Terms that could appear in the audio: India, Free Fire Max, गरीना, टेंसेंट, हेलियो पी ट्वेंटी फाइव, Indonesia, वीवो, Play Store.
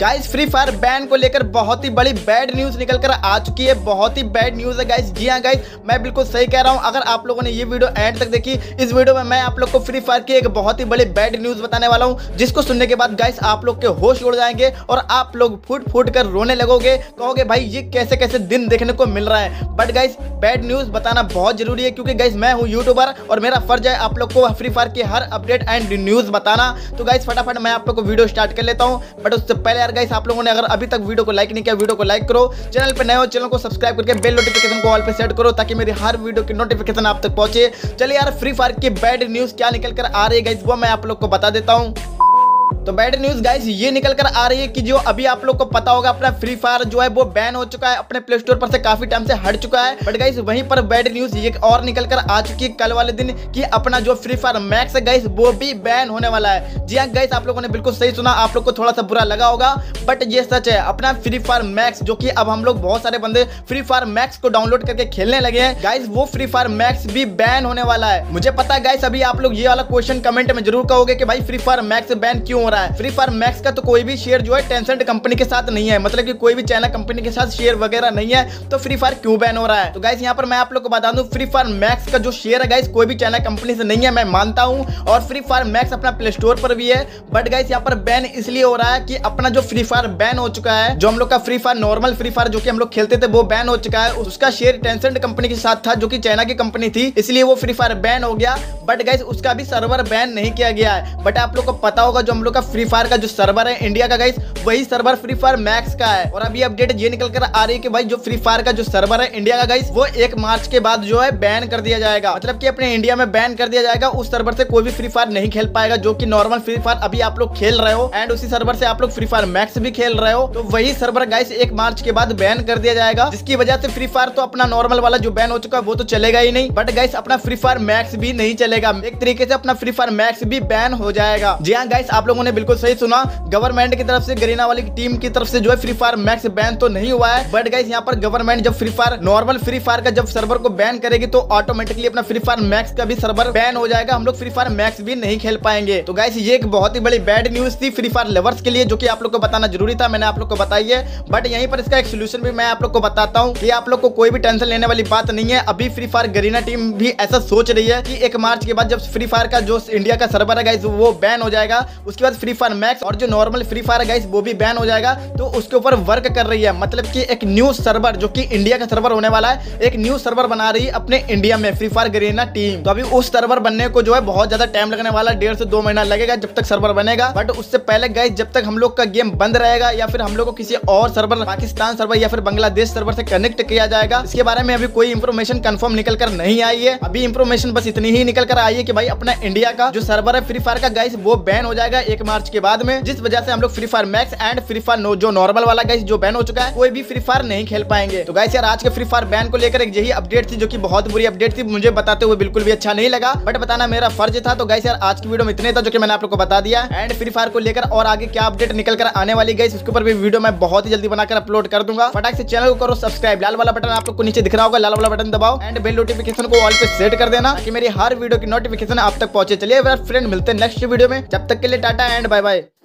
Guys free fire ban को लेकर बहुत ही बड़ी बैड न्यूज निकल कर आ चुकी है, बहुत ही बैड न्यूज है गाइस। जी हाँ गाइस, मैं बिल्कुल सही कह रहा हूँ। अगर आप लोगों ने ये वीडियो एंड तक देखी, इस वीडियो में मैं आप लोग को फ्री फायर की एक बहुत ही बड़ी बैड न्यूज बताने वाला हूँ, जिसको सुनने के बाद गाइस आप लोग के होश उड़ जाएंगे और आप लोग फूट फूट कर रोने लगोगे, कहोगे भाई ये कैसे कैसे दिन देखने को मिल रहा है। बट गाइस बैड न्यूज बताना बहुत जरूरी है, क्योंकि गाइस मैं हूँ यूट्यूबर और मेरा फर्ज है आप लोग को फ्री फायर की हर अपडेट एंड न्यूज बताना। तो गाइस फटाफट मैं आप लोग को वीडियो स्टार्ट कर लेता हूँ। बट उससे पहले यार गाइस, आप लोगों ने अगर अभी तक वीडियो को लाइक नहीं किया, वीडियो को लाइक करो, चैनल पर नए हो चैनल को सब्सक्राइब करके बेल नोटिफिकेशन को ऑल पे सेट करो, ताकि मेरी हर वीडियो की नोटिफिकेशन आप तक पहुंचे। चलिए यार, फ्री फायर की बैड न्यूज क्या निकल कर आ रही है गाइस, वो मैं आप लोग को बता देता हूँ। तो बैड न्यूज गाइस ये निकल कर आ रही है कि जो अभी आप लोग को पता होगा, अपना फ्री फायर जो है वो बैन हो चुका है, अपने प्ले स्टोर पर से काफी टाइम से हट चुका है। बट गाइस वहीं पर बैड न्यूज ये और निकल कर आ चुकी है कल वाले दिन कि अपना जो फ्री फायर मैक्स है गाइस वो भी बैन होने वाला है। जी हाँ गाइस, आप लोगों ने बिल्कुल सही सुना, आप लोग को थोड़ा सा बुरा लगा होगा बट ये सच है। अपना फ्री फायर मैक्स जो की अब हम लोग बहुत सारे बंदे फ्री फायर मैक्स को डाउनलोड करके खेलने लगे हैं गाइस, वो फ्री फायर मैक्स भी बैन होने वाला है। मुझे पता है गाइस अभी आप लोग ये वाला क्वेश्चन कमेंट में जरूर कहोगे कि भाई फ्री फायर मैक्स बैन क्यों हो रहा है। फ्री फायर मैक्स का तो कोई भी शेयर जो है टेंसेंट कंपनी के साथ नहीं है, मतलब कि कोई भी चाइना कंपनी के साथ शेयर वगैरह नहीं है, तो फ्री फायर क्यों बैन हो रहा है। तो गाइस यहां पर मैं आप लोग को बता दूं, फ्री फायर मैक्स का जो शेयर है गाइस कोई भी चाइना कंपनी से नहीं है, मैं मानता हूं, और फ्री फायर मैक्स अपना प्ले स्टोर पर भी है। बट गाइस यहां पर बैन इसलिए हो रहा है कि अपना जो फ्री फायर बैन हो चुका है, जो हम लोग का Free Fire normal Free Fire जो कि हम लोग खेलते थे वो बैन हो चुका है, उसका शेयर टेंसेंट कंपनी के साथ था जो कि चाइना की कंपनी थी, इसलिए वो फ्री फायर बैन हो गया। बट गाइस उसका भी सर्वर बैन नहीं किया गया है। बट आप लोग को पता होगा जो हम लोग का फ्री फायर का जो सर्वर है इंडिया का गाइस, वही सर्वर फ्री फायर मैक्स का है। और अभी अपडेट ये निकल कर आ रही है कि भाई जो फ्री फायर का जो सर्वर है इंडिया का गाइस, वो 1 मार्च के बाद जो है बैन कर दिया जाएगा, मतलब कि अपने इंडिया में बैन कर दिया जाएगा। उस सर्वर से कोई भी फ्री फायर नहीं खेल पाएगा, जो कि नॉर्मल फ्री फायर अभी आप लोग खेल रहे हो एंड उसी सर्वर से आप लोग फ्री फायर मैक्स भी खेल रहे हो, तो वही सर्वर गाइस 1 मार्च के बाद बैन कर दिया जाएगा, जिसकी वजह से फ्री फायर तो अपना नॉर्मल वाला जो बैन हो चुका है वो तो चलेगा ही नहीं, बट गाइस अपना फ्री फायर मैक्स भी नहीं चलेगा। एक तरीके से अपना फ्री फायर मैक्स भी बैन हो जाएगा। जी हाँ गाइस, आप लोगों ने बिल्कुल सही सुना, गवर्नमेंट की तरफ से गरीना वाली टीम की तरफ से जो है फ्री फायर मैक्स बैन तो नहीं हुआ है। बट गाइस यहाँ पर गवर्नमेंट जब Free Fire normal Free Fire का जब सर्वर को बैन करेगी तो ऑटोमेटिकली अपना फ्री फायर मैक्स का भी सर्वर बैन हो जाएगा, हम लोग फ्री फायर मैक्स भी नहीं खेल पाएंगे। तो गाइस ये एक बहुत ही बड़ी बैड न्यूज थी फ्री फायर लवर्स के लिए, जो की आप लोग को बताना जरूरी था, मैंने आप लोग को बताई है। बट यहीं पर इसका एक सोल्यूशन भी मैं आप लोग को बताता हूँ कि आप लोग को कोई भी टेंशन लेने वाली बात नहीं है। अभी फ्री फायर गरीना टीम भी ऐसा सोच रही है की 1 मार्च के बाद जब फ्री फायर का जो इंडिया का सर्वर है गाइस वो बैन हो जाएगा, उसके बाद फ्री फायर मैक्स और जो नॉर्मल फ्री फायर है गाइस वो भी बैन हो जाएगा। तो उसके ऊपर वर्क कर रही है, मतलब कि एक न्यू सर्वर जो कि इंडिया का सर्वर होने वाला है, एक न्यू सर्वर बना रही है अपने इंडिया में फ्री फायर गरीना टीम। तो अभी उस सर्वर बनने को जो है बहुत ज्यादा टाइम लगने वाला है, 1.5 से 2 महीना लगेगा जब तक सर्वर बनेगा। बट उससे पहले गाइस जब तक हम लोग का गेम बंद रहेगा या फिर हम लोग को किसी और सर्वर, पाकिस्तान सर्वर या फिर बांग्लादेश सर्वर से कनेक्ट किया जाएगा, इसके बारे में अभी कोई इन्फॉर्मेशन कंफर्म निकल कर नहीं आई है। अभी इन्फॉर्मेशन बस इतनी ही निकल कर आई है कि भाई अपना इंडिया का जो सर्वर है फ्री फायर का गाइस वो बैन हो जाएगा 1 मार्च के बाद में, जिस वजह से हम लोग Free Fire Max and Free Fire जो नॉर्मल वाला गाइस जो बैन हो चुका है कोई भी फ्री फायर नहीं खेल पाएंगे। तो गाइस यार आज के फ्री फायर बैन को लेकर एक यही अपडेट थी जो कि बहुत बुरी अपडेट थी, मुझे बताते हुए बिल्कुल भी अच्छा नहीं लगा, बट बताना मेरा फर्ज था। तो गाइस यार आज की वीडियो में इतने था जो कि मैंने आप लोग को बता दिया, एंड फ्री फायर को लेकर और आगे क्या अपडेट निकल कर आने वाली गाइस उसके ऊपर भी वीडियो मैं बहुत ही जल्दी बनाकर अपलोड कर दूंगा। फटाक से चैनल को करो सब्सक्राइब, लाल वाला बटन आप लोग को नीचे दिख रहा होगा, लाल वाला बटन दबाओ एंड बेल नोटिफिकेशन को ऑल पे सेट कर देना कि मेरी हर वीडियो की नोटिफिकेशन आप तक पहुंचे। चलिए फ्रेंड मिलते हैं नेक्स्ट वीडियो में, जब तक के लिए टाटा एंड बाय बाय।